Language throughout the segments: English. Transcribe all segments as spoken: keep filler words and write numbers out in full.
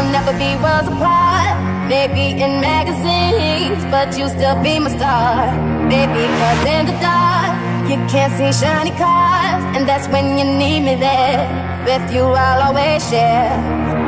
will never be worlds apart. Maybe in magazines, but you'll still be my star. Maybe cause in the dark, you can't see shiny cars, and that's when you need me there. With you I'll always share.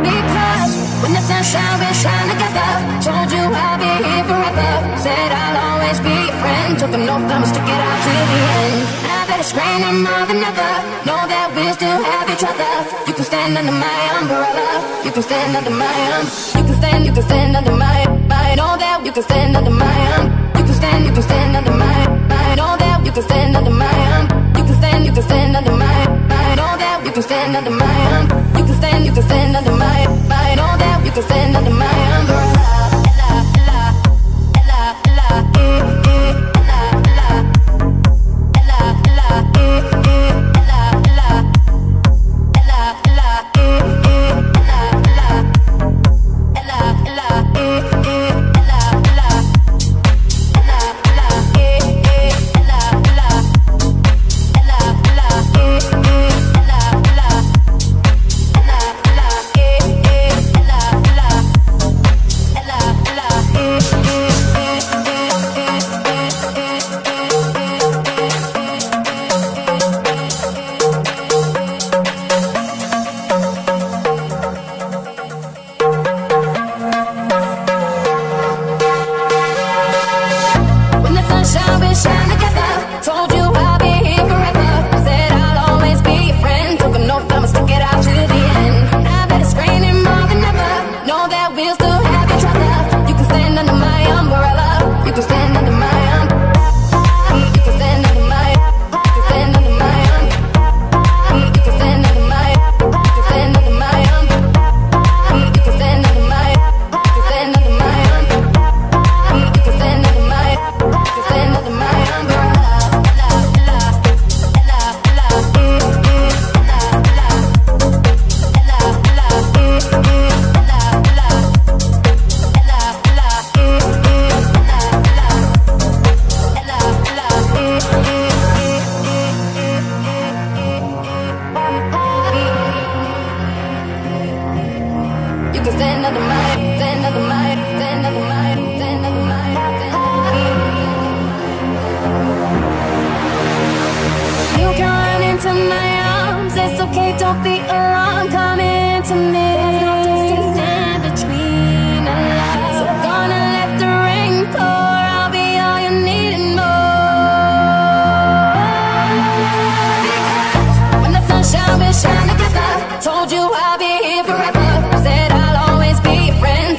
Because when the sunshine will shine together, told you I'll be here forever. Said I'll always be your friend. Took an oath, I'ma stick it out till the end. Now that it's raining more than ever, know that we'll still have each other. You can stand under my umbrella. You can stand under my umbrella. You can stand, you can stand under my umbrella. Know that you can stand under my umbrella. You can stand, you can stand under my umbrella. Know that you can stand under my umbrella. You can stand, you can stand under my umbrella. Know that you can stand under my umbrella. You can stand, you can stand under my umbrella. Know that you can stand under my umbrella.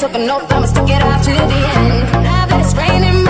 Took an oath, I'ma stick it out to the end. Now that it's raining.